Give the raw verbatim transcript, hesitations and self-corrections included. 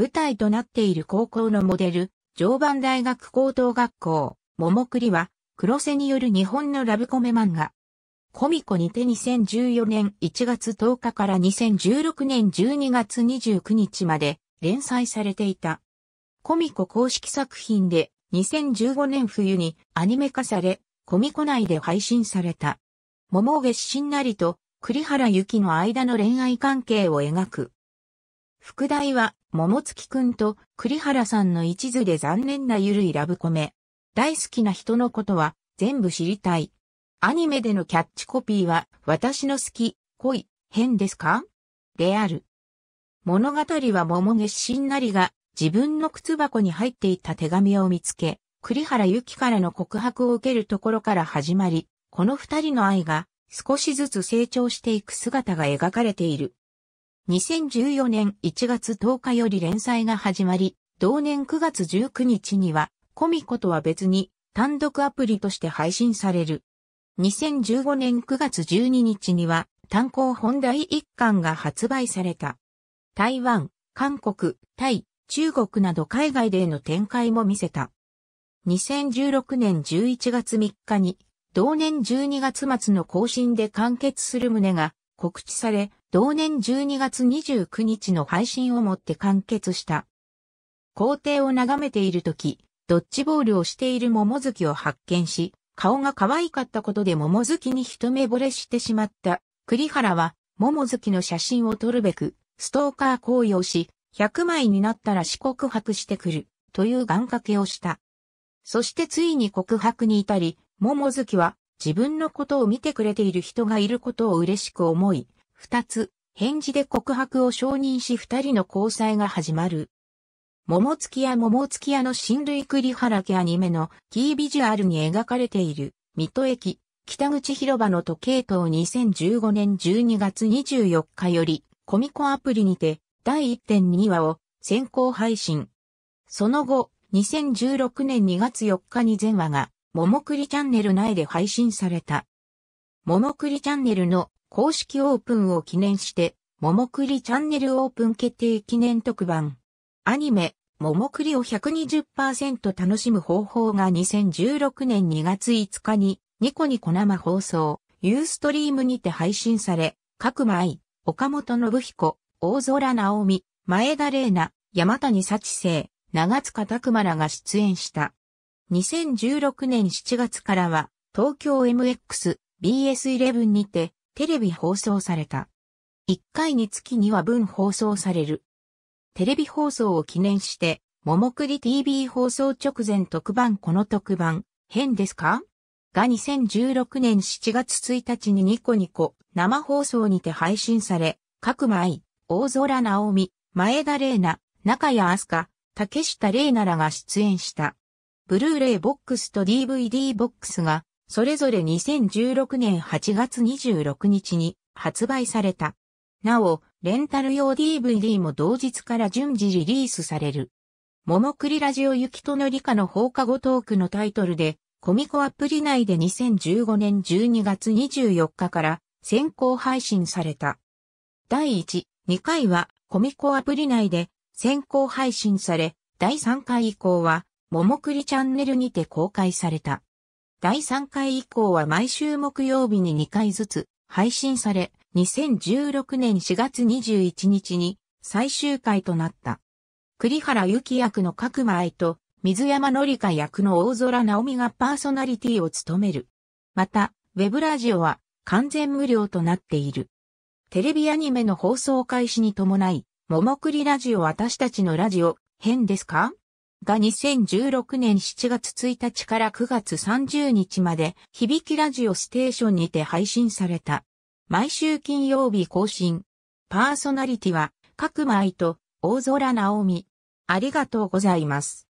舞台となっている高校のモデル、常磐大学高等学校、桃栗は、黒瀬による日本のラブコメ漫画。コミコにてにせんじゅうよねんいちがつとおかからにせんじゅうろくねんじゅうにがつにじゅうくにちまで連載されていた。コミコ公式作品でにせんじゅうごねん冬にアニメ化され、コミコ内で配信された。桃月新成と栗原ゆきの間の恋愛関係を描く。副題は、桃月くんと栗原さんの一途で残念なゆるいラブコメ。大好きな人のことは全部知りたい。アニメでのキャッチコピーは、私の好き、恋、変ですか?である。物語は桃月新成が自分の靴箱に入っていた手紙を見つけ、栗原ゆきからの告白を受けるところから始まり、この二人の愛が少しずつ成長していく姿が描かれている。にせんじゅうよねんいちがつとおかより連載が始まり、同年くがつじゅうくにちには、コミコとは別に単独アプリとして配信される。にせんじゅうごねんくがつじゅうににちには単行本だいいっかんが発売された。台湾、韓国、タイ、中国など海外での展開も見せた。にせんじゅうろくねんじゅういちがつみっかに、同年じゅうにがつまつの更新で完結する旨が告知され、同年じゅうにがつにじゅうくにちの配信をもって完結した。校庭を眺めているとき、ドッジボールをしている桃月を発見し、顔が可愛かったことで桃月に一目惚れしてしまった。栗原は桃月の写真を撮るべく、ストーカー行為をし、ひゃくまいになったら私告白してくる、という願掛けをした。そしてついに告白に至り、桃月は自分のことを見てくれている人がいることを嬉しく思い、二つ、返事で告白を承認し二人の交際が始まる。桃月や桃月屋の親類栗原家アニメのキービジュアルに描かれている、水戸駅、北口広場の時計塔にせんじゅうごねんじゅうにがつにじゅうよっかより、コミコアプリにてだいいってんにわを先行配信。その後、にせんじゅうろくねんにがつよっかに全話が、桃栗チャンネル内で配信された。桃栗チャンネルの公式オープンを記念して、桃栗チャンネルオープン決定記念特番。アニメ、桃栗を ひゃくにじゅっパーセント 楽しむ方法がにせんじゅうろくねんにがついつかにニコニコ生放送、ユーストリームにて配信され、角間愛、岡本信彦、大空直美、前田玲奈、山谷幸生、長塚拓馬らが出演した。にせんじゅうろくねんしちがつからは東京 エムエックス、ビーエスじゅういち にてテレビ放送された。いっかいにつきにわぶん放送される。テレビ放送を記念して、桃栗 ティーブイ 放送直前特番この特番、変ですか?がにせんじゅうろくねんしちがつついたちにニコニコ生放送にて配信され、角間愛、大空直美、前田玲奈、中谷飛鳥、竹下玲奈らが出演した。ブルーレイボックスと ディーブイディー ボックスが、それぞれにせんじゅうろくねんはちがつにじゅうろくにちに発売された。なお、レンタル用 ディーブイディー も同日から順次リリースされる。桃栗ラジオゆきとのりかの放課後トークのタイトルで、コミコアプリ内でにせんじゅうごねんじゅうにがつにじゅうよっかから先行配信された。だいいち、にかいはコミコアプリ内で先行配信され、だいさんかい以降は桃栗チャンネルにて公開された。だいさんかい以降は毎週木曜日ににかいずつ配信され、にせんじゅうろくねんしがつにじゅういちにちに最終回となった。栗原ゆき役の角間愛と水山のりか役の大空直美がパーソナリティを務める。また、ウェブラジオは完全無料となっている。テレビアニメの放送開始に伴い、桃栗ラジオ私たちのラジオ、変ですか?がにせんじゅうろくねんしちがつついたちからくがつさんじゅうにちまで、HiBiKi Radio Stationにて配信された。毎週金曜日更新。パーソナリティは、角間愛と大空直美。ありがとうございます。